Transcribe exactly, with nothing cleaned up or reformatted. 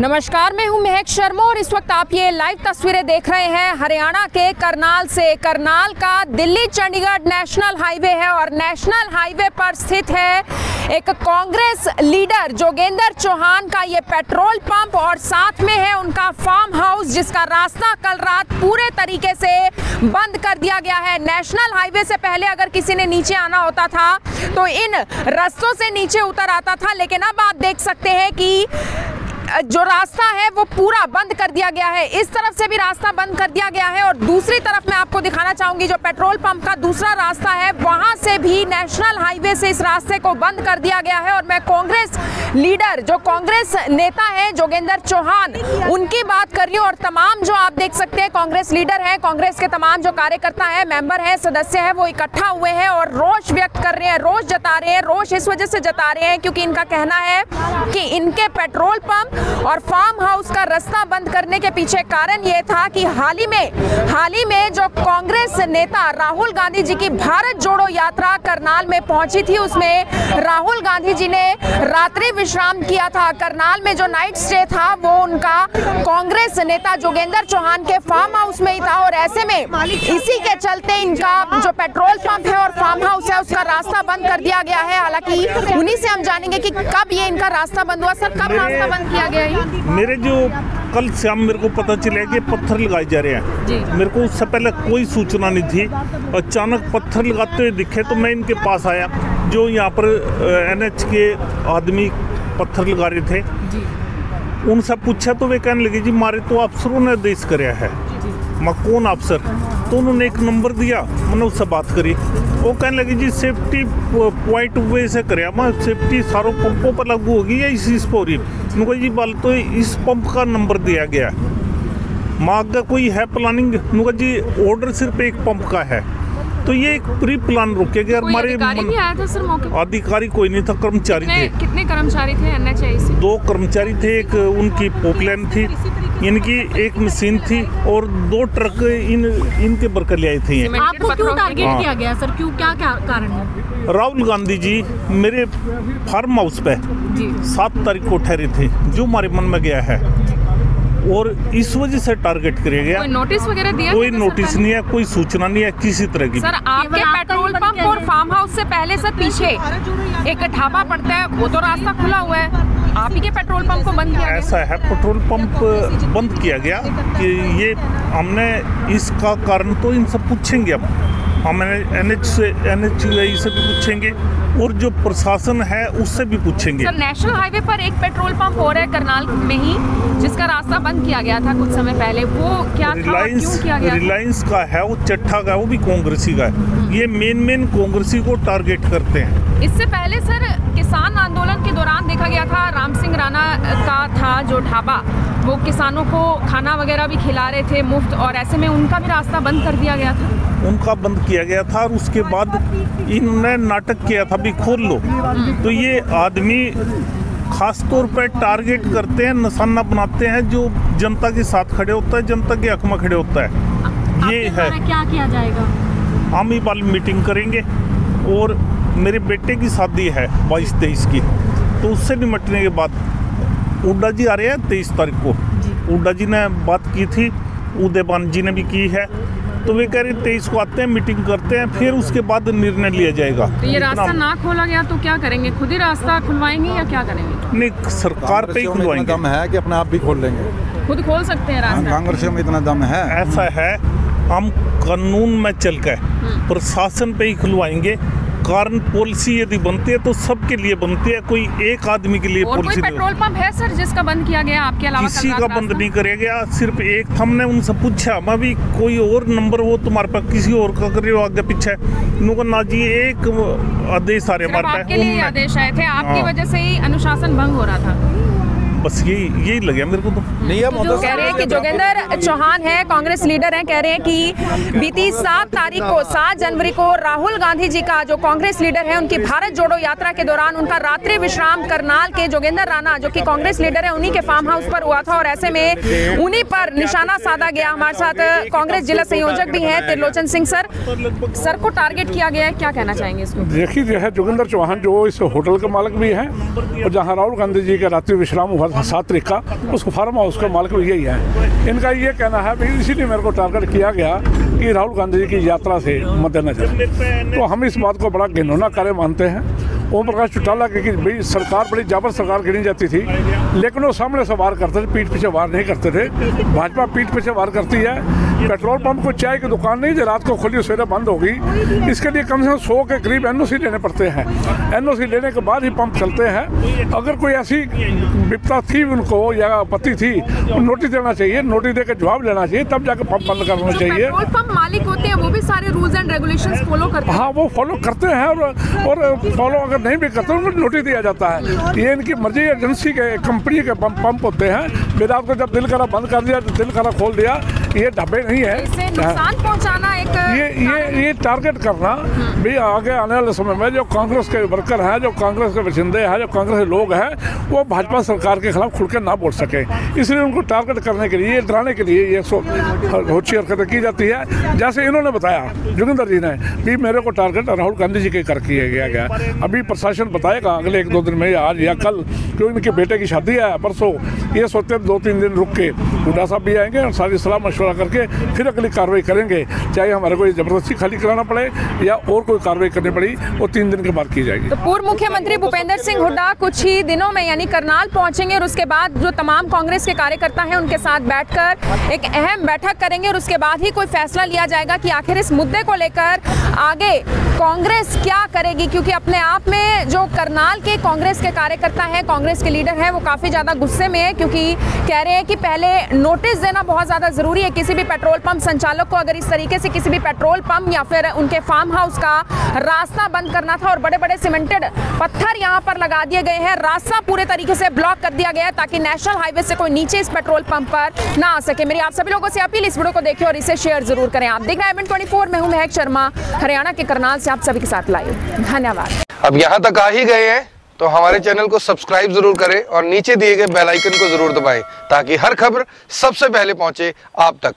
नमस्कार, मैं हूं महक शर्मा और इस वक्त आप ये लाइव तस्वीरें देख रहे हैं हरियाणा के करनाल से। करनाल का दिल्ली चंडीगढ़ नेशनल हाईवे है और नेशनल हाईवे पर स्थित है एक कांग्रेस लीडर जोगेंद्र चौहान का ये पेट्रोल पंप और साथ में है उनका फार्म हाउस, जिसका रास्ता कल रात पूरे तरीके से बंद कर दिया गया है। नेशनल हाईवे से पहले अगर किसी ने नीचे आना होता था तो इन रास्तों से नीचे उतर आता था, लेकिन अब आप देख सकते हैं कि जो रास्ता है वो पूरा बंद कर दिया गया है। इस तरफ से भी रास्ता बंद कर दिया गया है और दूसरी तरफ मैं आपको दिखाना चाहूंगी जो पेट्रोल पंप का दूसरा रास्ता है वहां से भी नेशनल हाईवे से इस रास्ते को बंद कर दिया गया है। और मैं कांग्रेस लीडर जो कांग्रेस नेता हैं जोगेंद्र चौहान उनकी बात कर रही हूँ और तमाम जो आप देख सकते हैं कांग्रेस लीडर हैं, कांग्रेस के तमाम जो कार्यकर्ता है, मेंबर हैं, सदस्य हैं, वो इकट्ठा हुए हैं और रोष व्यक्त कर रहे हैं, रोष जता रहे हैं। रोष इस वजह से जता रहे हैं क्योंकि इनका कहना है कि इनके पेट्रोल पंप और फार्म हाउस का रास्ता बंद करने के पीछे कारण यह था कि हाल ही में हाल ही में जो कांग्रेस नेता राहुल गांधी जी की भारत जोड़ो यात्रा करनाल में पहुंची थी, उसमें राहुल गांधी जी ने रात्रि विश्राम किया था। करनाल में जो नाइट स्टे था वो उनका कांग्रेस नेता जोगेंद्र चौहान के फार्म हाउस में ही था और ऐसे में इसी के चलते इनका जो पेट्रोल पंप है और फार्म हाउस है उसका रास्ता बंद कर दिया गया है। हालांकि उन्हीं से हम जानेंगे कि कब ये इनका रास्ता बंद हुआ। सर, कब रास्ता बंद किया? मेरे जो कल शाम मेरे को पता चला कि पत्थर लगाए जा रहे हैं, मेरे को उससे पहले कोई सूचना नहीं थी। अचानक पत्थर लगाते हुए दिखे तो मैं इनके पास आया। जो यहाँ पर एनएच के आदमी पत्थर लगा रहे थे उनसे पूछा तो वे कहने लगे जी मारे तो अफसरों ने आदेश कराया है। मैं कौन अफसर? तो उन्होंने एक नंबर दिया, मैंने उससे बात करी। वो कहने लगे जी सेफ्टी पॉइंट वे से कराया, मैं सेफ्टी सारों पंपों पर लागू होगी या इस चीज़ पर हो रही। मैंने कहा जी बाल तो इस पंप का नंबर दिया गया है, मांग का कोई है प्लानिंग? मैंने कहा जी ऑर्डर सिर्फ एक पंप का है। तो ये एक प्री प्लान रोके गए। हमारे अधिकारी कोई नहीं था, कर्मचारी थे। कितने कर्मचारी थे? एनएचआई से दो कर्मचारी थे, एक उनकी पोपलाइन थी, इनकी एक मशीन थी और दो ट्रक इन इनके बरकर ले आए थे। आपको क्यों टारगेट किया गया सर? क्यों, क्या क्या कारण है? राहुल गांधी जी मेरे फार्म हाउस पे सात तारीख को ठहरे थे, जो हमारे मन में गया है और इस वजह से टारगेट किया गया। कोई नोटिस वगैरह दिया? कोई नोटिस नहीं है, कोई सूचना नहीं है किसी तरह की। सर, आपके पेट्रोल पंप और फार्म हाउस से पहले से पीछे एक ढाबा पड़ता है, वो तो रास्ता खुला हुआ है, आप ही के पेट्रोल पंप को बंद किया गया। ऐसा है, पेट्रोल पंप बंद किया गया कि ये हमने इसका कारण तो इनसे पूछेंगे। अब हम एनएच से एनएचआई से भी पूछेंगे और जो प्रशासन है उससे भी पूछेंगे। सर, नेशनल हाईवे पर एक पेट्रोल पंप हो रहा है करनाल में ही, जिसका रास्ता बंद किया गया था कुछ समय पहले, वो क्या रिलायंस रिलायंस का है, वो चट्ठा का, वो भी कांग्रेसी का है। ये मेन मेन कांग्रेसी को टारगेट करते हैं। इससे पहले सर किसान आंदोलन के दौरान देखा गया था, राम सिंह राणा का था जो ढाबा, वो किसानों को खाना वगैरह भी खिला रहे थे मुफ्त और ऐसे में उनका भी रास्ता बंद कर दिया गया था, उनका बंद किया गया था। और उसके बाद इन्होंने नाटक किया था भी खोल लो। तो ये आदमी खास तौर पर टारगेट करते हैं, निशाना बनाते हैं जो जनता के साथ खड़े होता है, जनता के हक में खड़े होता है। ये है क्या किया जाएगा? हम इस मीटिंग करेंगे और मेरे बेटे की शादी है बाईस तेईस की, तो उससे निपटने के बाद हुड्डा जी आ रहे हैं तेईस तारीख को। हुड्डा जी ने बात की थी, उदयबान जी ने भी की है, तो वे कह रहे हैं तेईस को आते हैं, मीटिंग करते हैं, फिर उसके बाद निर्णय लिया जाएगा। तो ये रास्ता ना खोला गया तो क्या करेंगे? खुद ही रास्ता खुलवाएंगे या क्या करेंगे? नहीं, सरकार पे ही खुलवाएंगे। दम है कि अपने आप भी खोल लेंगे, खुद खोल सकते हैं रास्ता। कांग्रेस में इतना दम है? ऐसा है, हम कानून में चलकर प्रशासन पे ही खुलवाएंगे। कारण पॉलिसी यदि बनती है तो सबके लिए बनती है, कोई एक आदमी के लिए पॉलिसी नहीं। पेट्रोल पंप है सर जिसका बंद किया गया, आपके अलावा किसी का बंद नहीं किया गया। सिर्फ एक हमने उनसे पूछा मैं भी कोई और नंबर हो तुम्हारे पास, किसी और का कर रहे हो आगे पीछे? उनको ना जी एक आदेश आ रहे हमारे पास, आदेश आए थे, आपकी वजह से ही अनुशासन भंग हो रहा था। बस यही यही लगे मेरे को तो। नहीं, अब जो कह रहे हैं कि जोगेंद्र चौहान है कांग्रेस लीडर हैं, कह रहे हैं कि बीती सात तारीख को सात जनवरी को राहुल गांधी जी का जो कांग्रेस लीडर है उनकी भारत जोड़ो यात्रा के दौरान उनका रात्रि विश्राम करनाल के जोगेंद्र राणा जो कि कांग्रेस लीडर है उन्हीं के फार्म हाउस पर हुआ था और ऐसे में उन्हीं पर निशाना साधा गया। हमारे साथ कांग्रेस जिला संयोजक भी है तिरलोचन सिंह। सर, सर को टारगेट किया गया है, क्या कहना चाहेंगे इसको? देखिए, जो है जोगेंद्र चौहान जो इस होटल का मालिक भी है और जहाँ राहुल गांधी जी का रात्रि विश्राम हुआ सात्विक का, उसको फार्म हाउस का मालिक यही है। इनका ये कहना है भाई, इसीलिए मेरे को टारगेट किया गया कि राहुल गांधी जी की यात्रा से मद्देनजर। तो हम इस बात को बड़ा घिनौना कार्य मानते हैं। ओम प्रकाश चौटाला की भाई सरकार बड़ी जाबर सरकार गिनी जाती थी, लेकिन वो सामने से वार करते थे, पीठ पीछे वार नहीं करते थे। भाजपा पीठ पीछे वार करती है। पेट्रोल पंप को चाय की दुकान नहीं जो रात को खुली सवेरे बंद होगी, इसके लिए कम से कम सौ के करीब एनओसी लेने पड़ते हैं। एनओसी लेने के बाद ही पंप चलते हैं। अगर कोई ऐसी विपदा थी उनको या आपत्ति थी, नोटिस देना चाहिए, नोटिस देकर जवाब लेना चाहिए, तब जाकर पंप बंद करना चाहिए। पंप मालिक होते हैं वो भी सारे रूल्स एंड रेगुलेशंस फॉलो करते हैं। हाँ, वो फॉलो करते हैं और फॉलो अगर नहीं भी करते उनको नोटिस दिया जाता है। ये इनकी मर्जी, एजेंसी के कंपनी के पंप पंप होते हैं। फिर आपको जब दिल करा बंद कर दिया, दिल करा खोल दिया, ये ढब्बे नहीं है। इससे नुकसान पहुंचाना एक ये ये ये टारगेट करना भी आगे आने वाले समय में जो कांग्रेस के वर्कर हैं, जो कांग्रेस के बशिंदे हैं, जो कांग्रेस के लोग हैं, वो भाजपा सरकार के खिलाफ खुल के ना बोल सके, इसलिए उनको टारगेट करने के लिए, डराने के लिए ये होची हरकतें की जाती है। जैसे इन्होंने बताया जोगेंद्र जी ने भी मेरे को टारगेट राहुल गांधी जी के कर किया गया। अभी प्रशासन बताएगा अगले एक दो दिन में, आज या कल, क्योंकि इनके बेटे की शादी है परसों। ये सोचते दो तीन दिन रुक के हुड्डा साहब भी आएंगे और सारी सलाह मशवरा करके फिर अगली कार्रवाई करेंगे, चाहे हमारे को जबरदस्ती खाली कराना पड़े या और कोई कार्रवाई करनी पड़ी, वो तीन दिन के बाद की जाएगी। तो पूर्व मुख्यमंत्री भूपेंद्र सिंह हुड्डा कुछ ही दिनों में यानी करनाल पहुंचेंगे और उसके बाद जो तमाम कांग्रेस के कार्यकर्ता हैं उनके साथ बैठकर एक अहम बैठक करेंगे और उसके बाद ही कोई फैसला लिया जाएगा कि आखिर इस मुद्दे को लेकर आगे कांग्रेस क्या करेगी, क्योंकि अपने आप में जो करनाल के कांग्रेस के कार्यकर्ता हैं, कांग्रेस के लीडर हैं, वो काफ़ी ज़्यादा गुस्से में है, क्योंकि कह रहे हैं कि पहले नोटिस देना बहुत ज़्यादा ज़रूरी है। किसी भी पेट्रोल पंप संचालक को अगर इस तरीके से किसी भी पेट्रोल पंप या फिर उनके फार्म हाउस का रास्ता बंद करना था और बड़े बड़े सीमेंटेड पत्थर यहाँ पर लगा दिए गए हैं, रास्ता पूरे तरीके से ब्लॉक कर दिया गया है ताकि नेशनल हाईवे से कोई नीचे इस पेट्रोल पंप पर ना आ सके। मेरी आप सभी लोगों से अपील, इस वीडियो को देखिए और इसे शेयर जरूर करें। आप देख रहे हैं एम एन ट्वेंटी फोर, मैं हूँ महक शर्मा, हरियाणा के करनाल से आप सभी के साथ लाइव। धन्यवाद। अब यहाँ तक आ ही गए हैं तो हमारे चैनल को सब्सक्राइब जरूर करें और नीचे दिए गए बेल आइकन को जरूर दबाएं ताकि हर खबर सबसे पहले पहुंचे आप तक।